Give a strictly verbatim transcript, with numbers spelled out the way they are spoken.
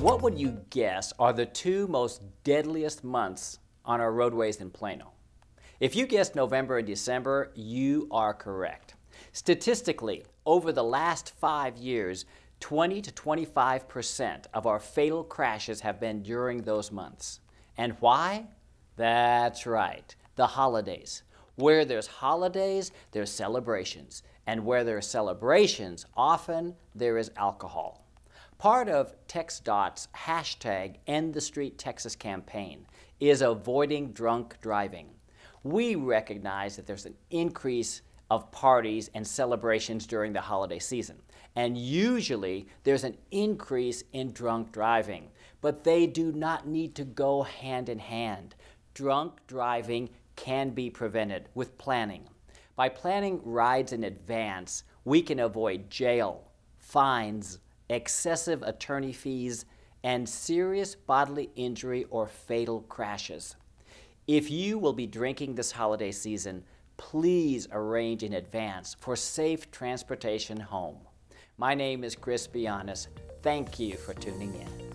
What would you guess are the two most deadliest months on our roadways in Plano? If you guessed November and December, you are correct. Statistically, over the last five years, twenty to twenty-five percent of our fatal crashes have been during those months. And why? That's right, the holidays. Where there's holidays, there's celebrations. And where there are celebrations, often there is alcohol. Part of TxDOT's hashtag End the Street Texas campaign is avoiding drunk driving. We recognize that there's an increase of parties and celebrations during the holiday season. And usually there's an increase in drunk driving, but they do not need to go hand in hand. Drunk driving can be prevented with planning. By planning rides in advance, we can avoid jail, fines, excessive attorney fees, and serious bodily injury or fatal crashes. If you will be drinking this holiday season, please arrange in advance for safe transportation home. My name is Chris Bianis. Thank you for tuning in.